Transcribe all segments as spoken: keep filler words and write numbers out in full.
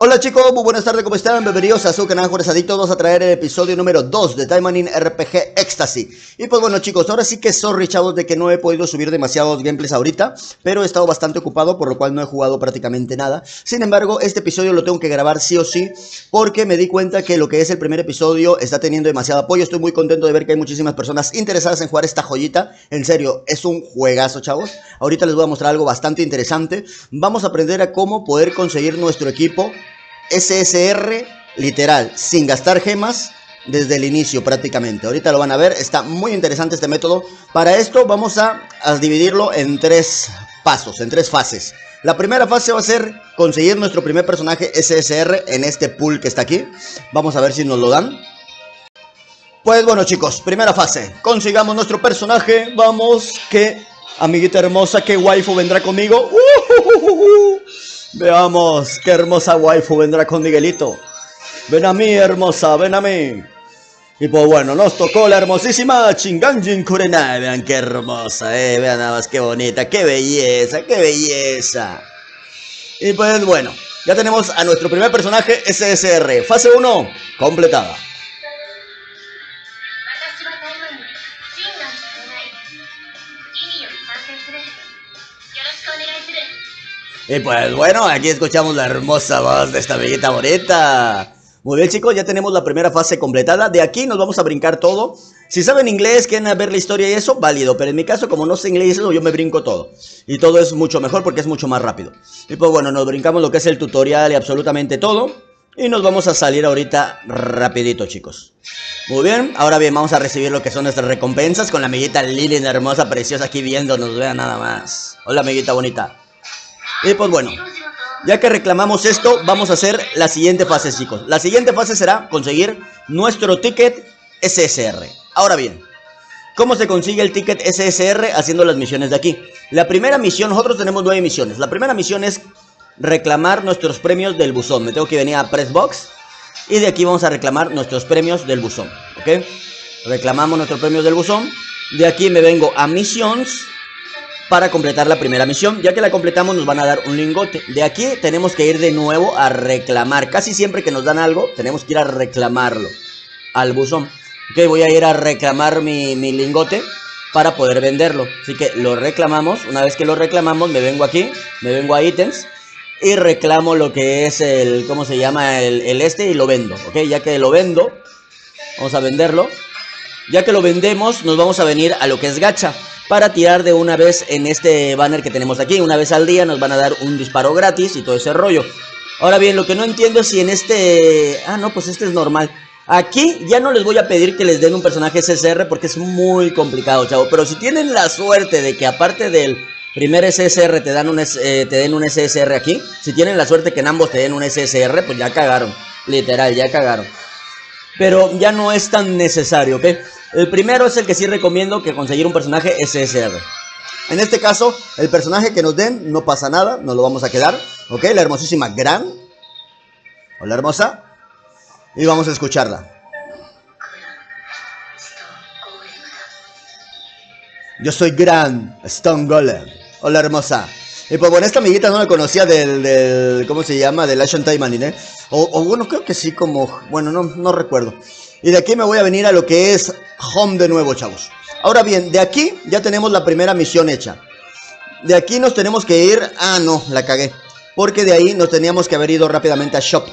Hola chicos, muy buenas tardes, ¿cómo están? Bienvenidos a su canal Jugadores Adictos. Vamos a traer el episodio número dos de Taimanin R P G Extasy. Y pues bueno chicos, ahora sí que sorry chavos de que no he podido subir demasiados gameplays ahorita, pero he estado bastante ocupado, por lo cual no he jugado prácticamente nada. Sin embargo, este episodio lo tengo que grabar sí o sí, porque me di cuenta que lo que es el primer episodio está teniendo demasiado apoyo. Estoy muy contento de ver que hay muchísimas personas interesadas en jugar esta joyita. En serio, es un juegazo chavos. Ahorita les voy a mostrar algo bastante interesante. Vamos a aprender a cómo poder conseguir nuestro equipo S S R, literal, sin gastar gemas desde el inicio prácticamente. Ahorita lo van a ver, está muy interesante este método. Para esto vamos a, a dividirlo en tres pasos, en tres fases. La primera fase va a ser conseguir nuestro primer personaje S S R en este pool que está aquí. Vamos a ver si nos lo dan. Pues bueno chicos, primera fase, consigamos nuestro personaje. Vamos, que amiguita hermosa, que waifu vendrá conmigo. ¡Uh! Veamos qué hermosa waifu vendrá con Miguelito. Ven a mí, hermosa, ven a mí. Y pues bueno, nos tocó la hermosísima Chinganjin Kurenai. Vean qué hermosa, eh, vean nada más qué bonita, qué belleza, qué belleza. Y pues bueno, ya tenemos a nuestro primer personaje S S R. Fase uno, completada. Y pues bueno, aquí escuchamos la hermosa voz de esta amiguita bonita. Muy bien chicos, ya tenemos la primera fase completada. De aquí nos vamos a brincar todo. Si saben inglés, quieren ver la historia y eso, válido. Pero en mi caso, como no sé inglés, yo me brinco todo. Y todo es mucho mejor porque es mucho más rápido. Y pues bueno, nos brincamos lo que es el tutorial y absolutamente todo. Y nos vamos a salir ahorita rapidito chicos. Muy bien, ahora bien, vamos a recibir lo que son nuestras recompensas con la amiguita Lili, la hermosa, preciosa, aquí viéndonos, vean nada más. Hola amiguita bonita. Y pues bueno, ya que reclamamos esto, vamos a hacer la siguiente fase chicos. La siguiente fase será conseguir nuestro ticket S S R. Ahora bien, ¿cómo se consigue el ticket S S R? Haciendo las misiones de aquí. La primera misión, nosotros tenemos nueve misiones. La primera misión es reclamar nuestros premios del buzón. Me tengo que venir a Pressbox y de aquí vamos a reclamar nuestros premios del buzón. ¿Ok? Reclamamos nuestros premios del buzón. De aquí me vengo a Misiones para completar la primera misión. Ya que la completamos nos van a dar un lingote. De aquí tenemos que ir de nuevo a reclamar. Casi siempre que nos dan algo tenemos que ir a reclamarlo al buzón. Ok, voy a ir a reclamar mi, mi lingote para poder venderlo. Así que lo reclamamos. Una vez que lo reclamamos me vengo aquí, me vengo a ítems y reclamo lo que es el, ¿cómo se llama? El, el este, y lo vendo. Ok, ya que lo vendo, vamos a venderlo. Ya que lo vendemos nos vamos a venir a lo que es gacha para tirar de una vez en este banner que tenemos aquí. Una vez al día nos van a dar un disparo gratis y todo ese rollo. Ahora bien, lo que no entiendo es si en este... Ah, no, pues este es normal. Aquí ya no les voy a pedir que les den un personaje S S R porque es muy complicado, chavo. Pero si tienen la suerte de que aparte del primer S S R te, dan un, eh, te den un S S R aquí, si tienen la suerte que en ambos te den un S S R, pues ya cagaron. Literal, ya cagaron. Pero ya no es tan necesario, ¿ok? El primero es el que sí recomiendo, que conseguir un personaje S S R. En este caso, el personaje que nos den, no pasa nada, nos lo vamos a quedar. Ok, la hermosísima Gran. Hola hermosa. Y vamos a escucharla. Yo soy Gran Stone Golem. Hola hermosa. Y pues bueno, esta amiguita no la conocía del, del ¿cómo se llama? Del Ashen Taimanin, ¿eh? O, o bueno, creo que sí, como... Bueno, no, no recuerdo. Y de aquí me voy a venir a lo que es Home de nuevo, chavos. Ahora bien, de aquí ya tenemos la primera misión hecha. De aquí nos tenemos que ir... Ah, no, la cagué. Porque de ahí nos teníamos que haber ido rápidamente a Shop.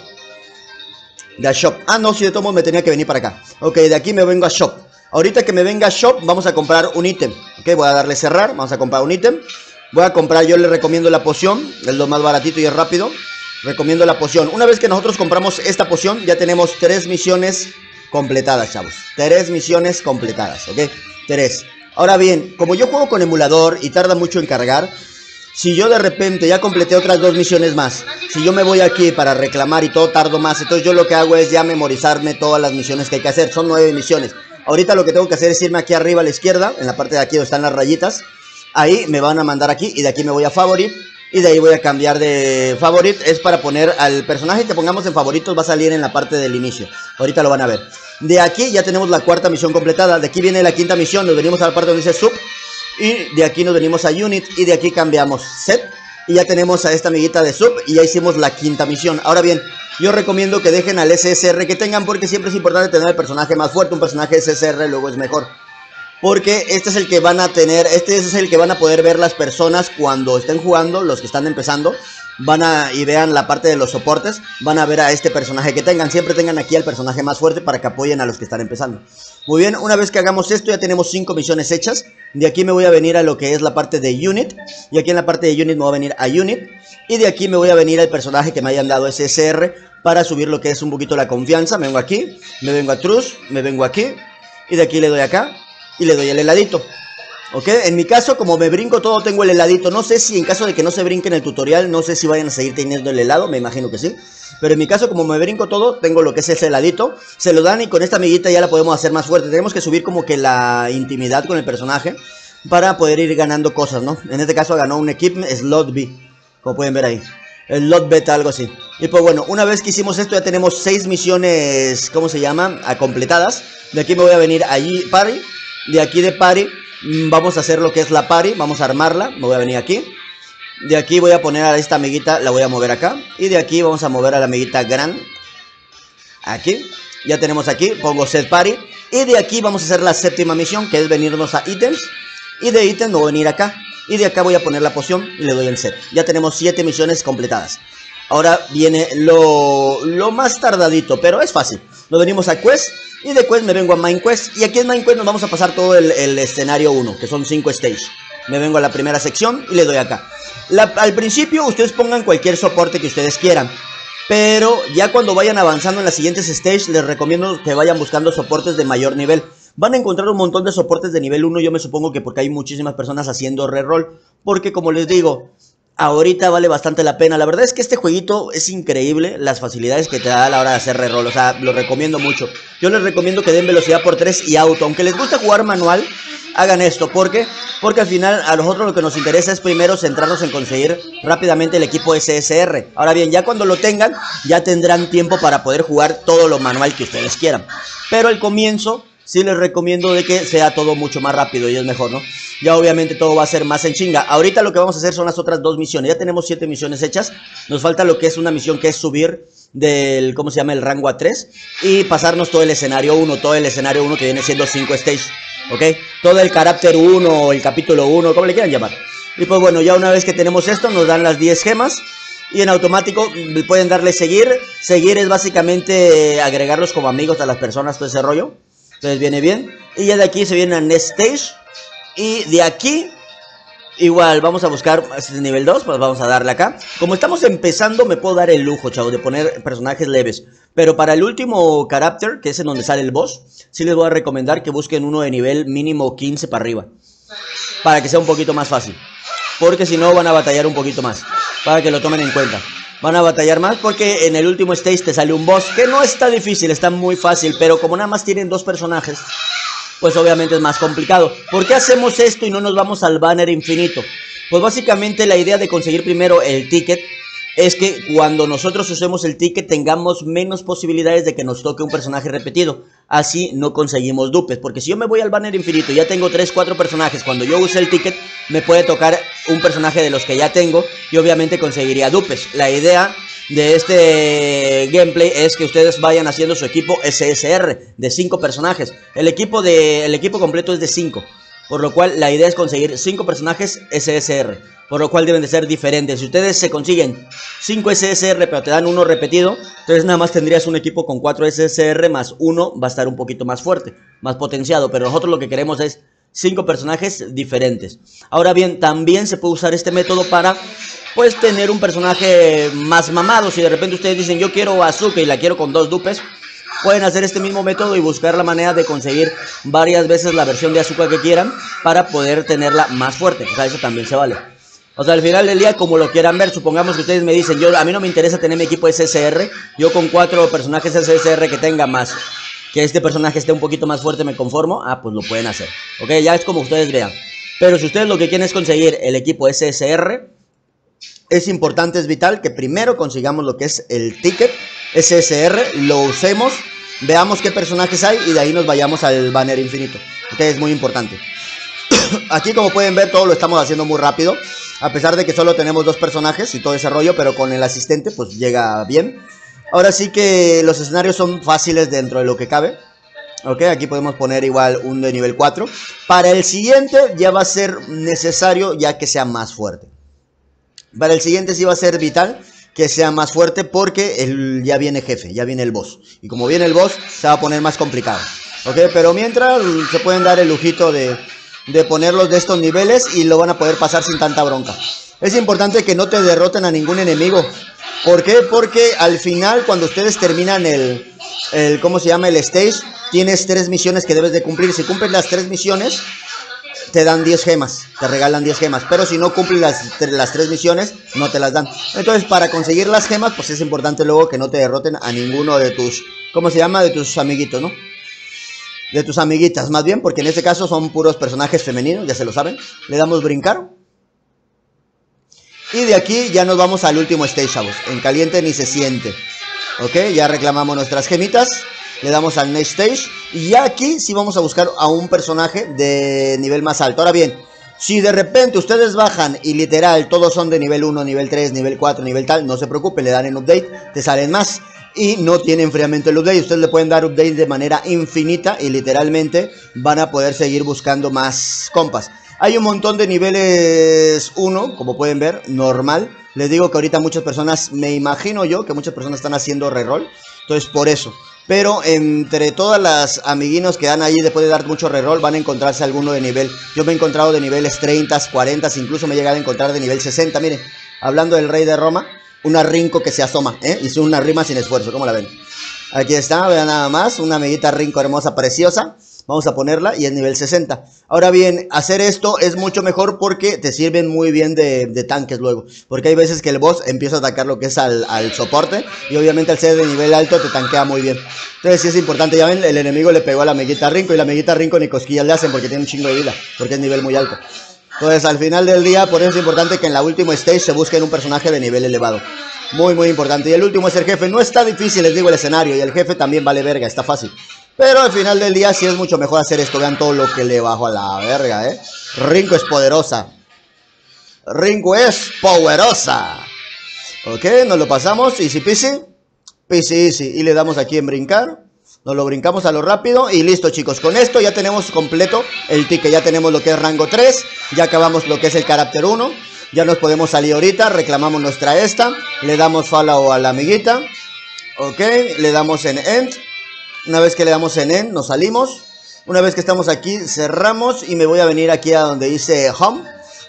De a Shop. Ah, no, si de tomo me tenía que venir para acá. Ok, de aquí me vengo a Shop. Ahorita que me venga a Shop, vamos a comprar un ítem. Ok, voy a darle cerrar, vamos a comprar un ítem. Voy a comprar, yo les recomiendo la poción, es lo más baratito y es rápido. Recomiendo la poción. Una vez que nosotros compramos esta poción, ya tenemos tres misiones completadas, chavos. Tres misiones completadas, ¿ok? Tres. Ahora bien, como yo juego con emulador y tarda mucho en cargar, si yo de repente ya completé otras dos misiones más, si yo me voy aquí para reclamar y todo tardo más, entonces yo lo que hago es ya memorizarme todas las misiones que hay que hacer. Son nueve misiones. Ahorita lo que tengo que hacer es irme aquí arriba a la izquierda, en la parte de aquí donde están las rayitas. Ahí me van a mandar aquí y de aquí me voy a Favorite y de ahí voy a cambiar de Favorite. Es para poner al personaje que pongamos en favoritos, va a salir en la parte del inicio. Ahorita lo van a ver. De aquí ya tenemos la cuarta misión completada. De aquí viene la quinta misión, nos venimos a la parte donde dice Sub. Y de aquí nos venimos a Unit y de aquí cambiamos Set Y ya tenemos a esta amiguita de sub y ya hicimos la quinta misión. Ahora bien, yo recomiendo que dejen al S S R que tengan, porque siempre es importante tener el personaje más fuerte. Un personaje S S R luego es mejor, porque este es el que van a tener, este es el que van a poder ver las personas cuando estén jugando. Los que están empezando van a, y vean la parte de los soportes, van a ver a este personaje que tengan. Siempre tengan aquí al personaje más fuerte para que apoyen a los que están empezando. Muy bien, una vez que hagamos esto ya tenemos cinco misiones hechas. De aquí me voy a venir a lo que es la parte de Unit. Y aquí en la parte de Unit me voy a venir a Unit. Y de aquí me voy a venir al personaje que me hayan dado S S R para subir lo que es un poquito la confianza. Me vengo aquí, me vengo a Trust, me vengo aquí. Y de aquí le doy acá y le doy el heladito. Ok, en mi caso, como me brinco todo, tengo el heladito. No sé si en caso de que no se brinque en el tutorial, no sé si vayan a seguir teniendo el helado, me imagino que sí. Pero en mi caso, como me brinco todo, tengo lo que es ese heladito. Se lo dan y con esta amiguita ya la podemos hacer más fuerte. Tenemos que subir como que la intimidad con el personaje para poder ir ganando cosas, ¿no? En este caso ganó un equipo Slot B, como pueden ver ahí. El Lot Beta, algo así. Y pues bueno, una vez que hicimos esto ya tenemos seis misiones, ¿cómo se llama? A completadas. De aquí me voy a venir allí, Party. De aquí de Party vamos a hacer lo que es la party, vamos a armarla. Me voy a venir aquí. De aquí voy a poner a esta amiguita, la voy a mover acá. Y de aquí vamos a mover a la amiguita gran. Aquí, ya tenemos aquí, pongo set party. Y de aquí vamos a hacer la séptima misión, que es venirnos a ítems. Y de ítems voy a venir acá. Y de acá voy a poner la poción y le doy el set. Ya tenemos siete misiones completadas. Ahora viene lo, lo más tardadito, pero es fácil. Nos venimos a Quest y de Quest me vengo a MindQuest. Y aquí en MindQuest nos vamos a pasar todo el, el escenario uno, que son cinco stages. Me vengo a la primera sección y le doy acá. La, al principio ustedes pongan cualquier soporte que ustedes quieran, pero ya cuando vayan avanzando en las siguientes stages les recomiendo que vayan buscando soportes de mayor nivel. Van a encontrar un montón de soportes de nivel uno, yo me supongo que porque hay muchísimas personas haciendo reroll, porque como les digo, ahorita vale bastante la pena. La verdad es que este jueguito es increíble, las facilidades que te da a la hora de hacer reroll. O sea, lo recomiendo mucho. Yo les recomiendo que den velocidad por tres y auto. Aunque les gusta jugar manual, hagan esto. ¿Por qué? Porque al final a nosotros lo que nos interesa es primero centrarnos en conseguir rápidamente el equipo S S R. Ahora bien, ya cuando lo tengan, ya tendrán tiempo para poder jugar todo lo manual que ustedes quieran. Pero al comienzo sí les recomiendo de que sea todo mucho más rápido y es mejor, ¿no? Ya obviamente todo va a ser más en chinga. Ahorita lo que vamos a hacer son las otras dos misiones. Ya tenemos siete misiones hechas. Nos falta lo que es una misión que es subir del, ¿cómo se llama? El rango a tres. Y pasarnos todo el escenario uno. Todo el escenario uno que viene siendo cinco stages. ¿Ok? Todo el carácter uno, el capítulo uno, como le quieran llamar. Y pues bueno, ya una vez que tenemos esto nos dan las diez gemas. Y en automático pueden darle seguir. Seguir es básicamente agregarlos como amigos a las personas, todo ese rollo. Entonces viene bien. Y ya de aquí se viene a Next Stage. Y de aquí, igual, vamos a buscar este nivel dos. Pues vamos a darle acá. Como estamos empezando, me puedo dar el lujo, chavos, de poner personajes leves. Pero para el último carácter, que es en donde sale el boss, sí les voy a recomendar que busquen uno de nivel mínimo quince para arriba, para que sea un poquito más fácil. Porque si no, van a batallar un poquito más. Para que lo tomen en cuenta. Van a batallar más porque en el último stage te sale un boss que no está difícil, está muy fácil. Pero como nada más tienen dos personajes, pues obviamente es más complicado. ¿Por qué hacemos esto y no nos vamos al banner infinito? Pues básicamente la idea de conseguir primero el ticket es que cuando nosotros usemos el ticket tengamos menos posibilidades de que nos toque un personaje repetido. Así no conseguimos dupes, porque si yo me voy al banner infinito y ya tengo tres, cuatro personajes, cuando yo use el ticket me puede tocar un personaje de los que ya tengo y obviamente conseguiría dupes. La idea de este gameplay es que ustedes vayan haciendo su equipo S S R de cinco personajes. El equipo, de, el equipo completo es de cinco, por lo cual la idea es conseguir cinco personajes S S R, por lo cual deben de ser diferentes. Si ustedes se consiguen cinco S S R pero te dan uno repetido, entonces nada más tendrías un equipo con cuatro S S R más uno va a estar un poquito más fuerte, más potenciado. Pero nosotros lo que queremos es cinco personajes diferentes. Ahora bien, también se puede usar este método para, pues, tener un personaje más mamado. Si de repente ustedes dicen, yo quiero a Azuka y la quiero con dos dupes, pueden hacer este mismo método y buscar la manera de conseguir varias veces la versión de Azuka que quieran para poder tenerla más fuerte. O sea, eso también se vale. O sea, al final del día, como lo quieran ver, supongamos que ustedes me dicen, yo, a mí no me interesa tener mi equipo S S R, yo con cuatro personajes S S R que tenga más, que este personaje esté un poquito más fuerte, me conformo. Ah, pues lo pueden hacer. Ok, ya es como ustedes vean. Pero si ustedes lo que quieren es conseguir el equipo S S R, es importante, es vital que primero consigamos lo que es el ticket S S R, lo usemos, veamos qué personajes hay y de ahí nos vayamos al banner infinito. Ok, es muy importante. Aquí, como pueden ver, todo lo estamos haciendo muy rápido. A pesar de que solo tenemos dos personajes y todo ese rollo, pero con el asistente pues llega bien. Ahora sí que los escenarios son fáciles dentro de lo que cabe. Ok, aquí podemos poner igual un de nivel cuatro. Para el siguiente ya va a ser necesario ya que sea más fuerte. Para el siguiente sí va a ser vital que sea más fuerte porque el, ya viene jefe, ya viene el boss. Y como viene el boss se va a poner más complicado. Ok, pero mientras se pueden dar el lujito de, de ponerlos de estos niveles y lo van a poder pasar sin tanta bronca. Es importante que no te derroten a ningún enemigo. ¿Por qué? Porque al final cuando ustedes terminan el, el ¿cómo se llama? El stage... Tienes tres misiones que debes de cumplir. Si cumples las tres misiones, te dan diez gemas, te regalan diez gemas. Pero si no cumples las, las tres misiones, no te las dan. Entonces, para conseguir las gemas, pues es importante luego que no te derroten a ninguno de tus, ¿cómo se llama? De tus amiguitos, ¿no? De tus amiguitas, más bien, porque en este caso son puros personajes femeninos, ya se lo saben. Le damos brincar. Y de aquí ya nos vamos al último stage, chavos. En caliente ni se siente. Ok, ya reclamamos nuestras gemitas. Le damos al next stage. Y ya aquí sí vamos a buscar a un personaje de nivel más alto. Ahora bien, si de repente ustedes bajan y literal todos son de nivel uno, nivel tres, nivel cuatro, nivel tal, no se preocupen, le dan el update, te salen más. Y no tienen enfriamiento el update. Ustedes le pueden dar update de manera infinita y literalmente van a poder seguir buscando más compas. Hay un montón de niveles uno, como pueden ver, normal. Les digo que ahorita muchas personas, me imagino yo, que muchas personas están haciendo reroll. Entonces por eso. Pero entre todas las amiguinos que dan ahí, después de dar mucho reroll, van a encontrarse alguno de nivel. Yo me he encontrado de niveles treinta, cuarenta, incluso me he llegado a encontrar de nivel sesenta. Miren, hablando del rey de Roma, una Rinko que se asoma, ¿eh? Hizo una rima sin esfuerzo, ¿cómo la ven? Aquí está, vean nada más, una amiguita Rinko hermosa, preciosa. Vamos a ponerla y es nivel sesenta. Ahora bien, hacer esto es mucho mejor porque te sirven muy bien de, de tanques luego. Porque hay veces que el boss empieza a atacar lo que es al, al soporte. Y obviamente al ser de nivel alto te tanquea muy bien. Entonces sí es importante, ya ven, el enemigo le pegó a la amiguita Rinko. Y la amiguita Rinko ni cosquillas le hacen porque tiene un chingo de vida. Porque es nivel muy alto. Entonces al final del día, por eso es importante que en la última stage se busquen un personaje de nivel elevado. Muy muy importante. Y el último es el jefe. No está difícil, les digo, el escenario. Y el jefe también vale verga, está fácil. Pero al final del día sí es mucho mejor hacer esto. Vean todo lo que le bajo a la verga, eh. Rinko es poderosa. Rinko es poderosa. Ok, nos lo pasamos. Easy peasy. Peasy easy. Y le damos aquí en brincar. Nos lo brincamos a lo rápido. Y listo, chicos. Con esto ya tenemos completo el ticket. Ya tenemos lo que es rango tres. Ya acabamos lo que es el carácter uno. Ya nos podemos salir ahorita. Reclamamos nuestra esta. Le damos follow a la amiguita. Ok, le damos en end. Una vez que le damos en end, nos salimos. Una vez que estamos aquí, cerramos y me voy a venir aquí a donde dice Home.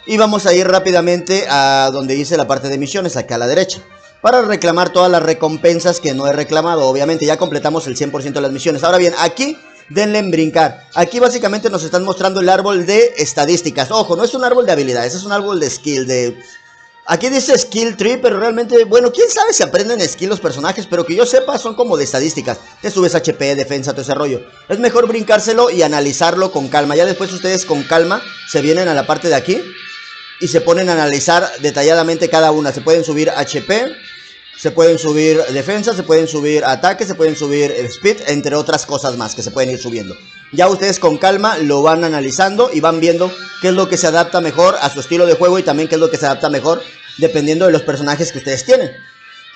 Y vamos a ir rápidamente a donde dice la parte de misiones, acá a la derecha. Para reclamar todas las recompensas que no he reclamado. Obviamente ya completamos el cien por ciento de las misiones. Ahora bien, aquí denle en brincar. Aquí básicamente nos están mostrando el árbol de estadísticas. Ojo, no es un árbol de habilidades, es un árbol de skill, de... Aquí dice skill tree, pero realmente, bueno, quién sabe si aprenden skill los personajes, pero que yo sepa son como de estadísticas. Te subes H P, defensa, todo ese rollo. Es mejor brincárselo y analizarlo con calma. Ya después ustedes con calma se vienen a la parte de aquí y se ponen a analizar detalladamente cada una. Se pueden subir H P, se pueden subir defensa, se pueden subir ataque, se pueden subir speed, entre otras cosas más que se pueden ir subiendo. Ya ustedes con calma lo van analizando y van viendo qué es lo que se adapta mejor a su estilo de juego y también qué es lo que se adapta mejor dependiendo de los personajes que ustedes tienen,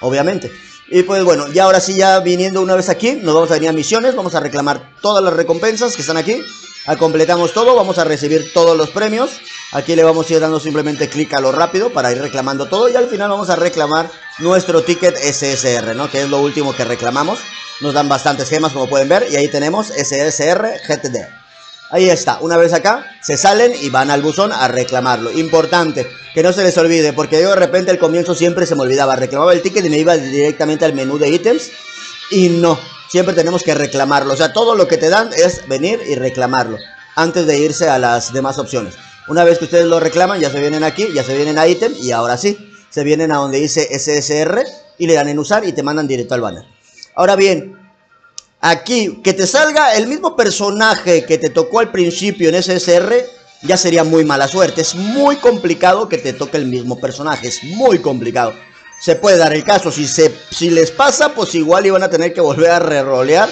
obviamente. Y pues bueno, ya ahora sí, ya viniendo una vez aquí, nos vamos a venir a misiones, vamos a reclamar todas las recompensas que están aquí. A completamos todo, vamos a recibir todos los premios. Aquí le vamos a ir dando simplemente clic a lo rápido para ir reclamando todo. Y al final vamos a reclamar nuestro ticket S S R, ¿no? Que es lo último que reclamamos. Nos dan bastantes gemas, como pueden ver. Y ahí tenemos S S R G T D. Ahí está. Una vez acá, se salen y van al buzón a reclamarlo. Importante, que no se les olvide. Porque yo de repente al comienzo siempre se me olvidaba. Reclamaba el ticket y me iba directamente al menú de ítems. Y no, siempre tenemos que reclamarlo. O sea, todo lo que te dan es venir y reclamarlo antes de irse a las demás opciones. Una vez que ustedes lo reclaman, ya se vienen aquí, ya se vienen a ítem. Y ahora sí, se vienen a donde dice S S R y le dan en usar y te mandan directo al banner. Ahora bien, aquí que te salga el mismo personaje que te tocó al principio en S S R ya sería muy mala suerte. Es muy complicado que te toque el mismo personaje, es muy complicado. Se puede dar el caso, si, se, si les pasa, pues igual iban a tener que volver a rerolear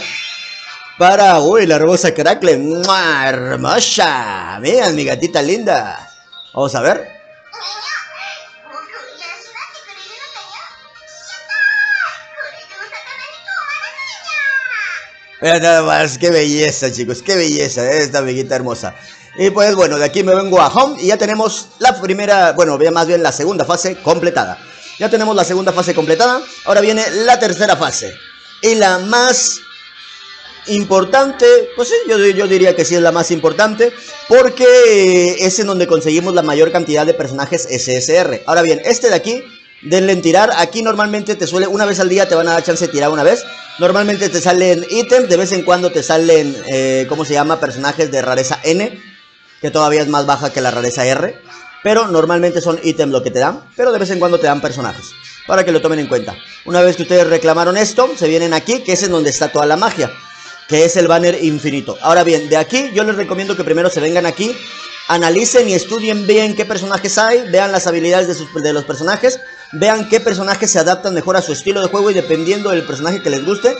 para... ¡Uy, la hermosa Crackle! ¡Mua, hermosa! ¡Vean, mi gatita linda! Vamos a ver. Vean nada más, qué belleza, chicos, qué belleza, esta amiguita hermosa. Y pues bueno, de aquí me vengo a Home y ya tenemos la primera, bueno, más bien la segunda fase completada. Ya tenemos la segunda fase completada, ahora viene la tercera fase. Y la más importante, pues sí, yo, yo diría que sí es la más importante, porque es en donde conseguimos la mayor cantidad de personajes S S R. Ahora bien, este de aquí, denle en tirar, aquí normalmente te suele, una vez al día te van a dar chance de tirar una vez. Normalmente te salen ítems, de vez en cuando te salen, eh, ¿cómo se llama? Personajes de rareza N, que todavía es más baja que la rareza R, pero normalmente son ítems lo que te dan, pero de vez en cuando te dan personajes, para que lo tomen en cuenta. Una vez que ustedes reclamaron esto, se vienen aquí, que es en donde está toda la magia, que es el banner infinito. Ahora bien, de aquí yo les recomiendo que primero se vengan aquí, analicen y estudien bien qué personajes hay, vean las habilidades de, sus, de los personajes. Vean qué personajes se adaptan mejor a su estilo de juego y dependiendo del personaje que les guste,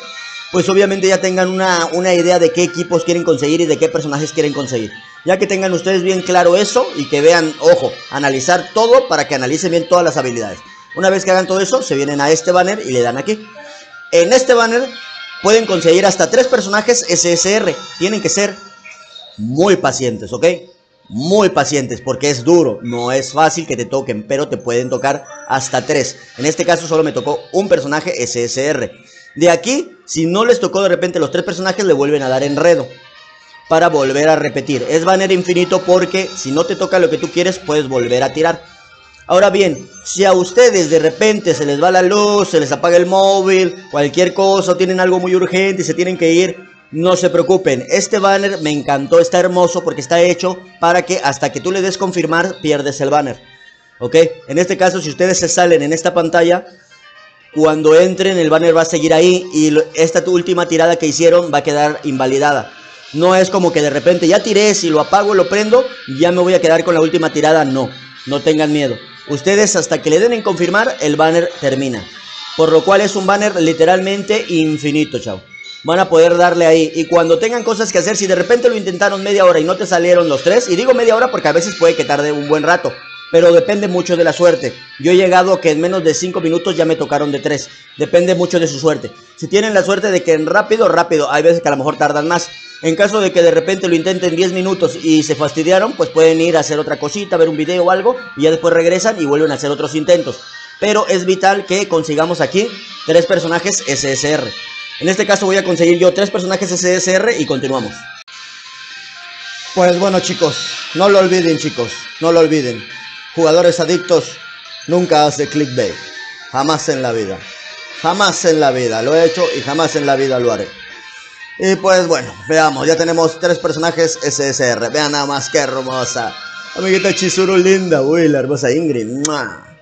pues obviamente ya tengan una, una idea de qué equipos quieren conseguir y de qué personajes quieren conseguir. Ya que tengan ustedes bien claro eso y que vean, ojo, analizar todo para que analicen bien todas las habilidades. Una vez que hagan todo eso, se vienen a este banner y le dan aquí. En este banner pueden conseguir hasta tres personajes S S R. Tienen que ser muy pacientes, ¿ok? Muy pacientes, porque es duro, no es fácil que te toquen, pero te pueden tocar hasta tres. En este caso solo me tocó un personaje S S R. De aquí, si no les tocó de repente los tres personajes, le vuelven a dar enredo para volver a repetir. Es banner infinito porque si no te toca lo que tú quieres, puedes volver a tirar. Ahora bien, si a ustedes de repente se les va la luz, se les apaga el móvil, cualquier cosa, tienen algo muy urgente y se tienen que ir, no se preocupen, este banner me encantó, está hermoso porque está hecho para que hasta que tú le des confirmar, pierdes el banner. ¿Ok? En este caso, si ustedes se salen en esta pantalla, cuando entren el banner va a seguir ahí y esta última tirada que hicieron va a quedar invalidada. No es como que de repente ya tiré, si lo apago, lo prendo, ya me voy a quedar con la última tirada. No, no tengan miedo. Ustedes hasta que le den en confirmar, el banner termina. Por lo cual es un banner literalmente infinito, chao. Van a poder darle ahí y cuando tengan cosas que hacer, si de repente lo intentaron media hora y no te salieron los tres, y digo media hora porque a veces puede que tarde un buen rato, pero depende mucho de la suerte. Yo he llegado a que en menos de cinco minutos ya me tocaron de tres, depende mucho de su suerte. Si tienen la suerte de que en rápido, rápido, hay veces que a lo mejor tardan más. En caso de que de repente lo intenten diez minutos y se fastidiaron, pues pueden ir a hacer otra cosita, ver un video o algo, y ya después regresan y vuelven a hacer otros intentos. Pero es vital que consigamos aquí tres personajes S S R. En este caso voy a conseguir yo tres personajes S S R y continuamos. Pues bueno, chicos, no lo olviden, chicos, no lo olviden. Jugadores adictos nunca hace clickbait, jamás en la vida, jamás en la vida lo he hecho y jamás en la vida lo haré. Y pues bueno, veamos, ya tenemos tres personajes S S R, vean nada más que hermosa. Amiguita Chizuru linda, uy, la hermosa Ingrid. A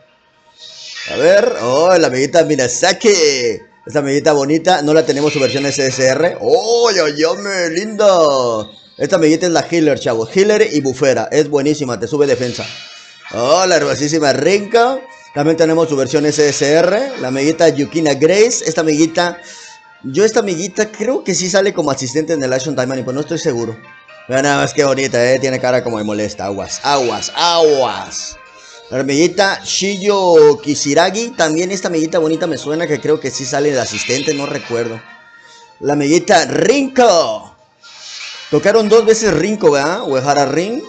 ver, oh, la amiguita Mirasaki. Esta amiguita bonita, no la tenemos su versión S S R. ¡Oh, ya, Yame, linda! Esta amiguita es la healer, chavo. Healer y bufera. Es buenísima, te sube defensa. ¡Oh, la hermosísima Rinko! También tenemos su versión S S R. La amiguita Yukina Grace. Esta amiguita... Yo esta amiguita creo que sí sale como asistente en el Ashen Taimanin, pues no estoy seguro. Vean nada más que bonita, eh. Tiene cara como de molesta. Aguas, aguas, aguas. La amiguita Shiyo Kishiragi, también esta amiguita bonita me suena que creo que sí sale de asistente, no recuerdo. La amiguita Rinko. Tocaron dos veces Rinko, ¿verdad? Uehara Rin.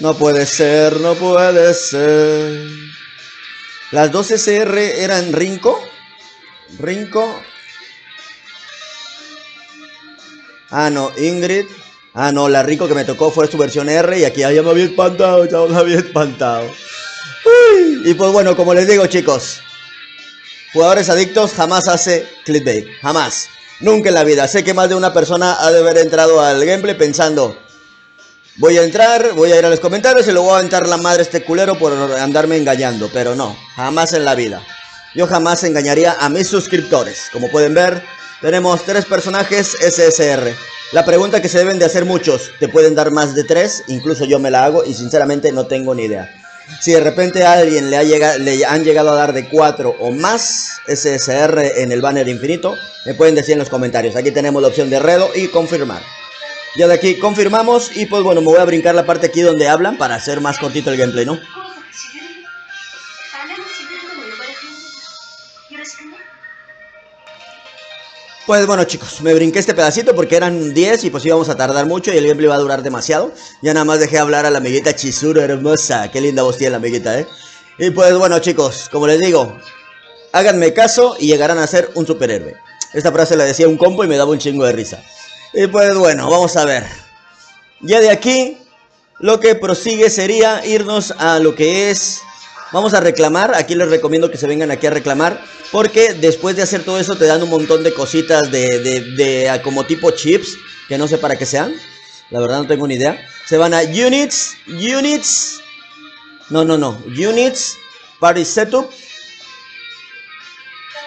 No puede ser, no puede ser. Las dos S R eran Rinko. Rinko. Ah, no, Ingrid. Ah, no, la Rinko que me tocó fue su versión R y aquí ya me había espantado, ya me había espantado. Uy. Y pues bueno, como les digo, chicos, Jugadores Adictos jamás hace clickbait, jamás, nunca en la vida. Sé que más de una persona ha de haber entrado al gameplay pensando, voy a entrar, voy a ir a los comentarios y le voy a aventar la madre a este culero por andarme engañando, pero no, jamás en la vida. Yo jamás engañaría a mis suscriptores. Como pueden ver, tenemos tres personajes S S R. La pregunta que se deben de hacer muchos, ¿te pueden dar más de tres? Incluso yo me la hago y sinceramente no tengo ni idea. Si de repente a alguien le, ha llegado, le han llegado a dar de cuatro o más S S R en el banner infinito, me pueden decir en los comentarios. Aquí tenemos la opción de redo y confirmar. Ya de aquí confirmamos y pues bueno, me voy a brincar la parte aquí donde hablan para hacer más cortito el gameplay, ¿no? Pues bueno chicos, me brinqué este pedacito porque eran diez y pues íbamos a tardar mucho y el gameplay iba a durar demasiado. Ya nada más dejé hablar a la amiguita Chizuru hermosa. Qué linda voz tiene la amiguita, eh. Y pues bueno chicos, como les digo, háganme caso y llegarán a ser un superhéroe. Esta frase la decía un compo y me daba un chingo de risa. Y pues bueno, vamos a ver. Ya de aquí, lo que prosigue sería irnos a lo que es... Vamos a reclamar, aquí les recomiendo que se vengan aquí a reclamar, porque después de hacer todo eso te dan un montón de cositas de, de, de como tipo chips, que no sé para qué sean, la verdad no tengo ni idea. Se van a Units, Units, no, no, no, Units, Party Setup,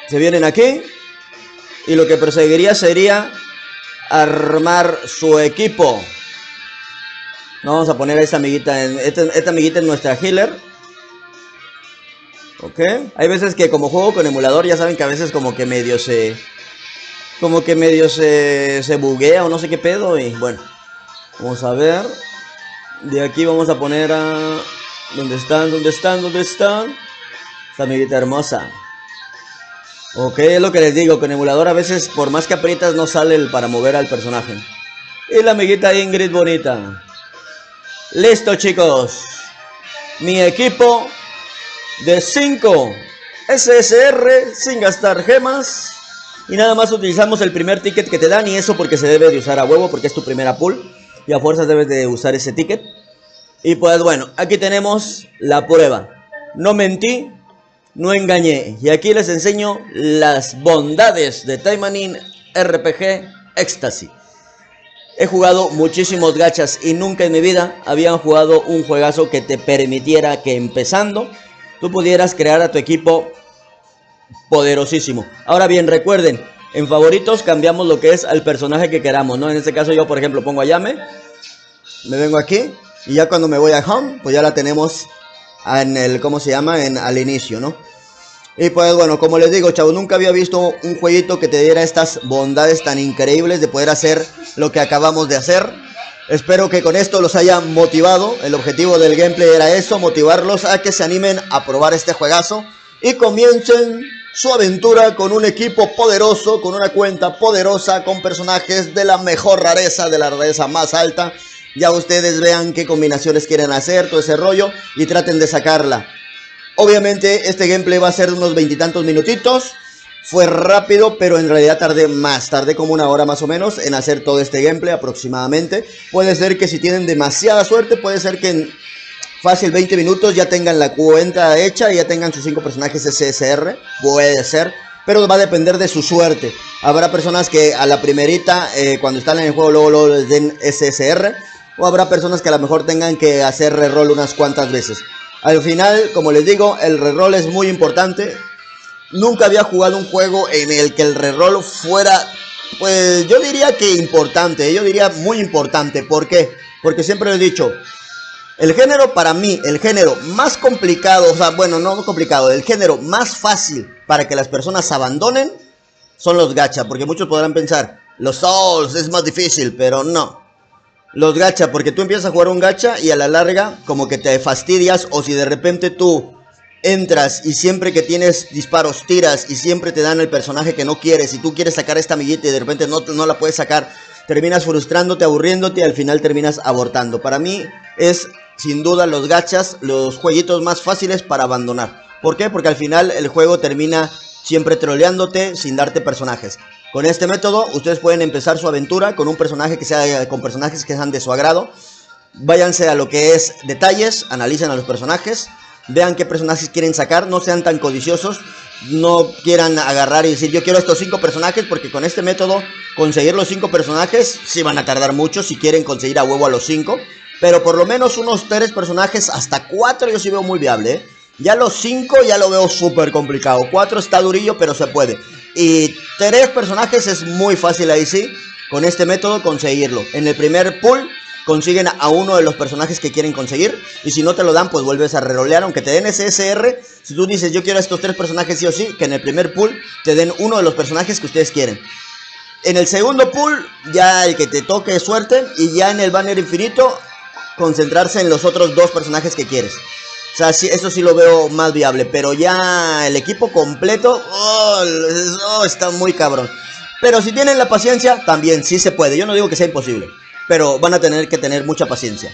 se vienen aquí, y lo que perseguiría sería armar su equipo. Vamos a poner a esta amiguita, en, esta, esta amiguita es nuestra healer. Ok, hay veces que como juego con emulador ya saben que a veces como que medio se... Como que medio se, se buguea o no sé qué pedo y bueno. Vamos a ver. De aquí vamos a poner a... ¿Dónde están? ¿Dónde están? ¿Dónde están? Esta amiguita hermosa. Ok, es lo que les digo, con emulador a veces por más que aprietas no sale el para mover al personaje. Y la amiguita Ingrid bonita. Listo chicos. Mi equipo... de cinco S S R sin gastar gemas. Y nada más utilizamos el primer ticket que te dan. Y eso porque se debe de usar a huevo, porque es tu primera pool y a fuerzas debes de usar ese ticket. Y pues bueno, aquí tenemos la prueba. No mentí, no engañé. Y aquí les enseño las bondades de Taimanin R P G Extasy. He jugado muchísimos gachas y nunca en mi vida habían jugado un juegazo que te permitiera que empezando tú pudieras crear a tu equipo poderosísimo. Ahora bien, recuerden, en favoritos cambiamos lo que es al personaje que queramos, ¿no? En este caso yo, por ejemplo, pongo a Yame. Me vengo aquí. Y ya cuando me voy a Home, pues ya la tenemos en el, ¿cómo se llama? En, al inicio, ¿no? Y pues bueno, como les digo, chavos, nunca había visto un jueguito que te diera estas bondades tan increíbles de poder hacer lo que acabamos de hacer. Espero que con esto los haya motivado. El objetivo del gameplay era eso, motivarlos a que se animen a probar este juegazo y comiencen su aventura con un equipo poderoso, con una cuenta poderosa, con personajes de la mejor rareza, de la rareza más alta. Ya ustedes vean qué combinaciones quieren hacer, todo ese rollo, y traten de sacarla. Obviamente este gameplay va a ser de unos veintitantos minutitos. Fue rápido, pero en realidad tardé más, tardé como una hora más o menos en hacer todo este gameplay aproximadamente. Puede ser que si tienen demasiada suerte, puede ser que en fácil veinte minutos ya tengan la cuenta hecha y ya tengan sus cinco personajes S S R, puede ser, pero va a depender de su suerte. Habrá personas que a la primerita, eh, cuando están en el juego, luego, luego les den S S R, o habrá personas que a lo mejor tengan que hacer reroll unas cuantas veces. Al final, como les digo, el reroll es muy importante. Nunca había jugado un juego en el que el reroll fuera, pues yo diría que importante, yo diría muy importante. ¿Por qué? Porque siempre lo he dicho, el género para mí, el género más complicado, o sea, bueno, no complicado, el género más fácil para que las personas abandonen son los gacha. Porque muchos podrán pensar, los Souls es más difícil, pero no. Los gacha, porque tú empiezas a jugar un gacha y a la larga como que te fastidias, o si de repente tú... entras y siempre que tienes disparos tiras y siempre te dan el personaje que no quieres y tú quieres sacar a esta amiguita y de repente no, no la puedes sacar, terminas frustrándote, aburriéndote y al final terminas abortando. Para mí es sin duda los gachas los jueguitos más fáciles para abandonar. ¿Por qué? Porque al final el juego termina siempre troleándote sin darte personajes. Con este método ustedes pueden empezar su aventura con un personaje que sea, con personajes que sean de su agrado. Váyanse a lo que es detalles, analicen a los personajes, vean qué personajes quieren sacar, no sean tan codiciosos, no quieran agarrar y decir yo quiero estos cinco personajes, porque con este método conseguir los cinco personajes sí van a tardar mucho si quieren conseguir a huevo a los cinco, pero por lo menos unos tres personajes, hasta cuatro yo sí veo muy viable, ¿eh? Ya los cinco ya lo veo súper complicado, cuatro está durillo pero se puede, y tres personajes es muy fácil ahí sí, con este método conseguirlo. En el primer pool consiguen a uno de los personajes que quieren conseguir. Y si no te lo dan, pues vuelves a rerolear. Aunque te den S S R, si tú dices yo quiero a estos tres personajes sí o sí, que en el primer pool te den uno de los personajes que ustedes quieren. En el segundo pool, ya el que te toque es suerte. Y ya en el banner infinito, concentrarse en los otros dos personajes que quieres. O sea, sí, eso sí lo veo más viable. Pero ya el equipo completo, oh, oh, está muy cabrón. Pero si tienen la paciencia, también sí se puede. Yo no digo que sea imposible, pero van a tener que tener mucha paciencia.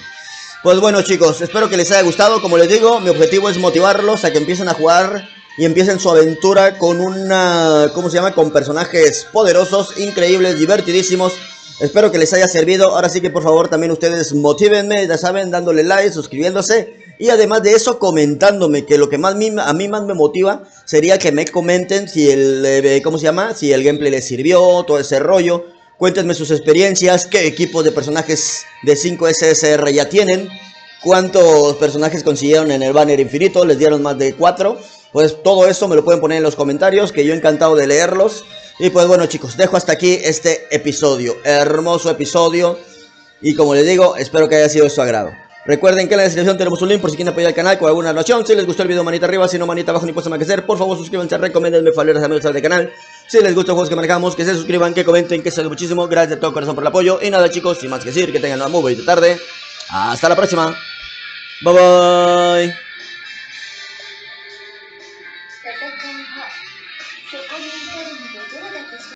Pues bueno, chicos, espero que les haya gustado. Como les digo, mi objetivo es motivarlos a que empiecen a jugar y empiecen su aventura con una... ¿Cómo se llama? Con personajes poderosos, increíbles, divertidísimos. Espero que les haya servido. Ahora sí que por favor también ustedes motívenme, ya saben, dándole like, suscribiéndose. Y además de eso, comentándome, que lo que más a mí más me motiva sería que me comenten si el, eh, ¿cómo se llama? Si el gameplay les sirvió, todo ese rollo. Cuéntenme sus experiencias, qué equipos de personajes de cinco S S R ya tienen, cuántos personajes consiguieron en el banner infinito, les dieron más de cuatro. Pues todo eso me lo pueden poner en los comentarios, que yo encantado de leerlos. Y pues bueno, chicos, dejo hasta aquí este episodio, hermoso episodio. Y como les digo, espero que haya sido de su agrado. Recuerden que en la descripción tenemos un link por si quieren apoyar al canal con alguna donación. Si les gustó el video, manita arriba. Si no, manita abajo, ni puesto más que hacer. Por favor, suscríbanse, recomiéndenme, favoritos a amigos del canal. Si les gustan los juegos que manejamos, que se suscriban, que comenten, que se ayude muchísimo. Gracias de todo corazón por el apoyo. Y nada, chicos, sin más que decir, que tengan una muy bonita tarde. Hasta la próxima. Bye, bye.